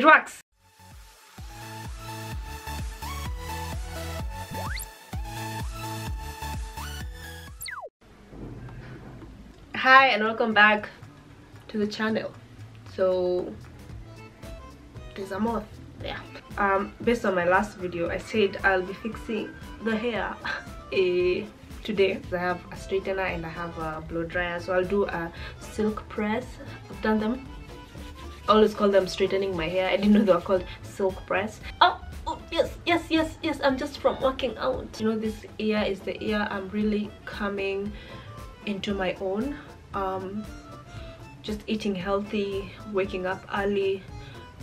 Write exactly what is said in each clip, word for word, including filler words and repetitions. it works. Hi and welcome back to the channel. So there's a more there. Um, based on my last video, I said I'll be fixing the hair eh, today. I have a straightener and I have a blow dryer, so I'll do a silk press. I've done them. I always call them straightening my hair. I didn't know they were called silk press. Oh, oh yes, yes, yes, yes. I'm just from working out. You know, this ear is the ear I'm really coming into my own. Um, just eating healthy, waking up early,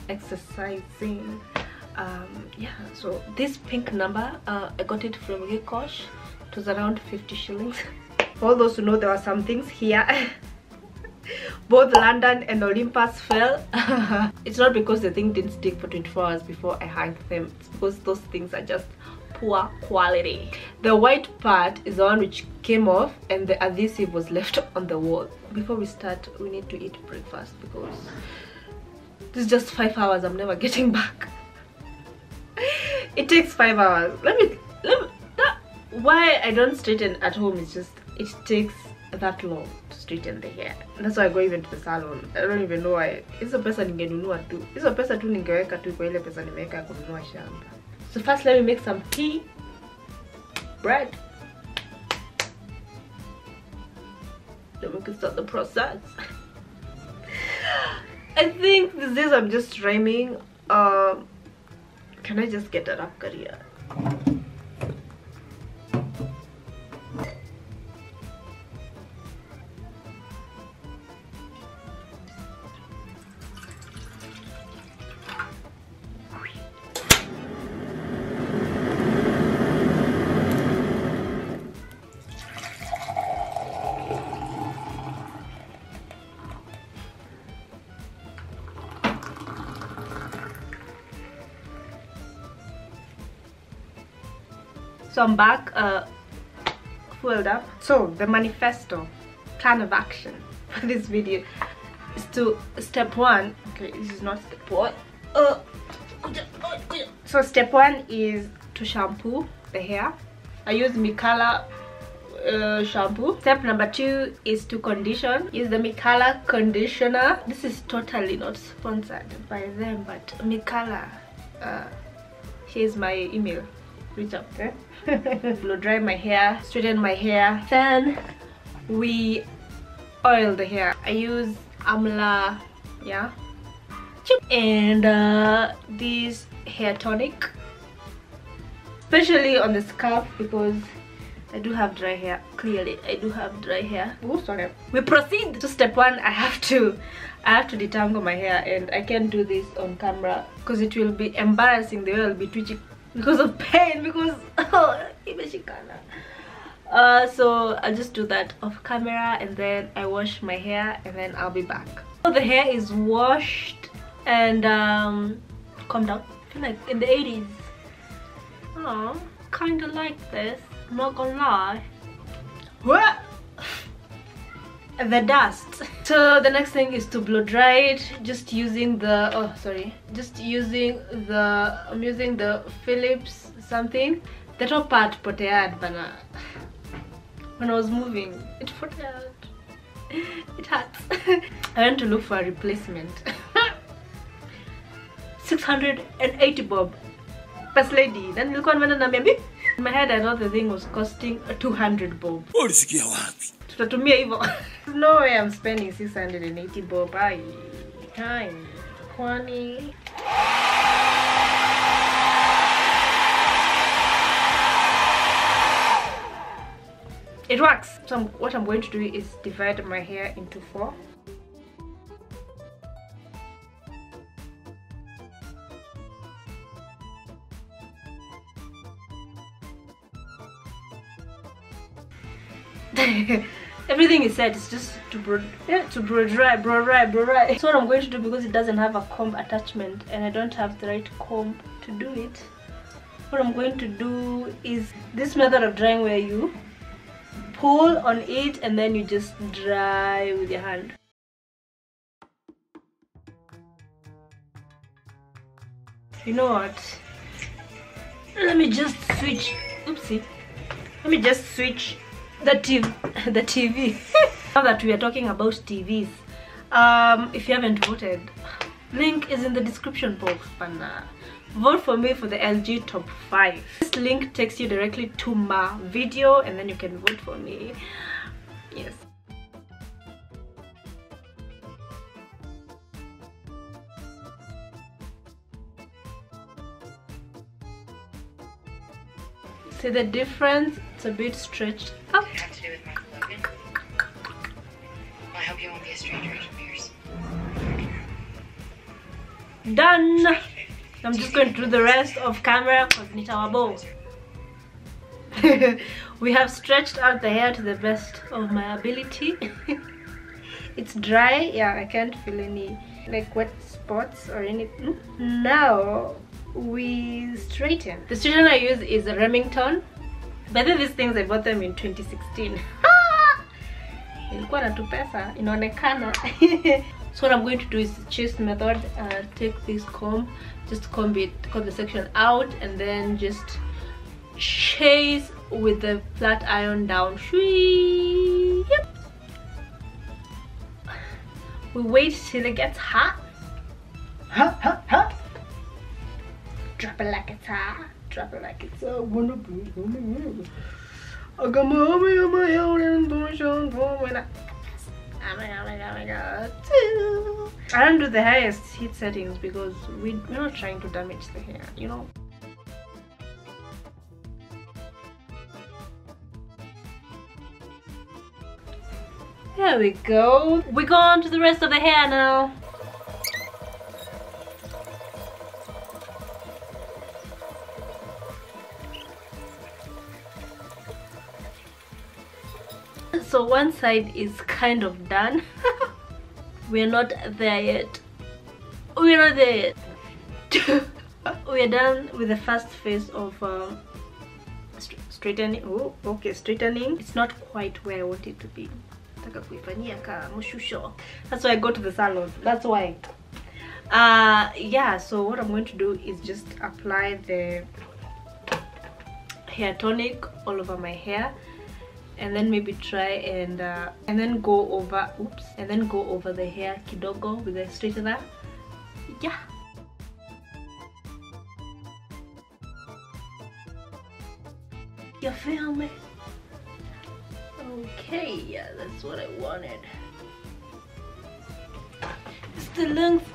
exercising. Um, yeah, so this pink number, uh, I got it from Gekosh. It was around fifty shillings. For those who know, there are some things here. Both London and Olympus fell. It's not because the thing didn't stick for twenty-four hours before I hanged them. It's because those things are just poor quality. The white part is the one which came off and the adhesive was left on the wall. Before we start, we need to eat breakfast because this is just five hours I'm never getting back. It takes five hours. Let me, let me that, why I don't straighten at home is just it takes that long to straighten the hair. That's why I go even to the salon. I don't even know why. Hizo pesa ningenunua tu. Hizo pesa tu ningeweka tu kwa ile pesa nimeweka kununua shamba. So first let me make some tea, bread. Then we can start the process. I think these days I'm just rhyming. Um, can I just get a rap career? So I'm back, uh, fueled up. So the manifesto, plan of action for this video is to step one. Okay, this is not step one. Uh, so step one is to shampoo the hair. I use Mikalla uh, shampoo. Step number two is to condition. Use the Mikalla conditioner. This is totally not sponsored by them, but Mikalla, uh, here's my email. Reach up there. Blow dry my hair, straighten my hair, then we oil the hair. I use AMLA, yeah, and uh, this hair tonic, especially on the scalp because I do have dry hair. Clearly, I do have dry hair. Oh, sorry. We proceed to step one. I have to, I have to detangle my hair, and I can't do this on camera because it will be embarrassing. The hair will be twitchy. Because of pain, because oh, uh, so I'll just do that off camera and then I wash my hair and then I'll be back. So the hair is washed and um, calm down. I feel like in the eighties. Oh, kinda like this, I'm not gonna lie. What? The dust. So the next thing is to blow dry it, just using the oh sorry just using the I'm using the Philips something. The top part potead bana. When I was moving it potead. It hurts. I went to look for a replacement. six hundred eighty bob. First lady. Then look on baby. In my head I thought the thing was costing two hundred bob. What is it? To me, no way I'm spending six hundred eighty bob. I time twenty. It works. So I'm, what I'm going to do is divide my hair into four. Everything is set, it's just to blow, yeah, to blow dry, blow dry, blow dry. That's what I'm going to do because it doesn't have a comb attachment and I don't have the right comb to do it. What I'm going to do is this method of drying where you pull on it and then you just dry with your hand. You know what? Let me just switch. Oopsie. Let me just switch the T V. The T V. Now that we are talking about T Vs, um, if you haven't voted, link is in the description box, and uh, vote for me for the L G top five. This link takes you directly to my video, and then you can vote for me. Yes. See the difference? It's a bit stretched up. It had to do with Michael Logan. I hope you won't be a stranger at Premier's. Done! I'm just going to do the rest of camera because nitawabo. We have stretched out the hair to the best of my ability. It's dry, yeah, I can't feel any like wet spots or anything. Now we straighten. The straightener I use is Remington. By the way, these things I bought them in twenty sixteen. So what I'm going to do is chase method. Uh, take this comb, just comb it, comb the section out, and then just chase with the flat iron down. Yep. We wait till it gets hot. Hot, hot, hot. Drop it like it's hot. Drop it like it's hot. I got my homie on my own and don't when I I don't do the highest heat settings because we, we're not trying to damage the hair, you know. There we go. We're going to the rest of the hair now. So one side is kind of done. We're not there yet. We're not there yet. We're done with the first phase of uh, st straightening. Oh, okay, straightening. It's not quite where I want it to be. That's why I go to the salon. That's why. Uh, yeah, so what I'm going to do is just apply the hair tonic all over my hair, and then maybe try and uh, and then go over oops and then go over the hair kidogo with the straightener. Yeah. You feel me? Okay, yeah, that's what I wanted. It's the length.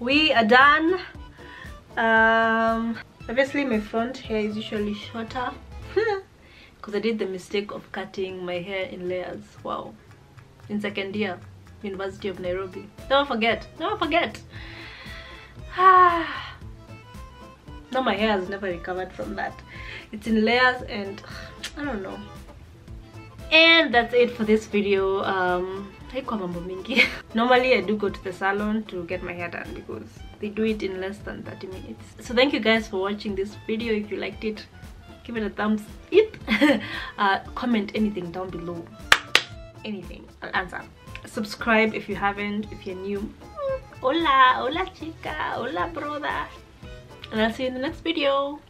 We are done. Um Obviously, my front hair is usually shorter because I did the mistake of cutting my hair in layers. Wow, in second year, University of Nairobi. Never forget, never forget. Now my hair has never recovered from that. It's in layers, and I don't know. And that's it for this video. Um, normally I do go to the salon to get my hair done because they do it in less than thirty minutes. So thank you guys for watching this video. If you liked it, give it a thumbs up. Uh, comment anything down below, anything, I'll answer. Subscribe if you haven't, if you're new. Hola, hola chica, hola brother, and I'll see you in the next video.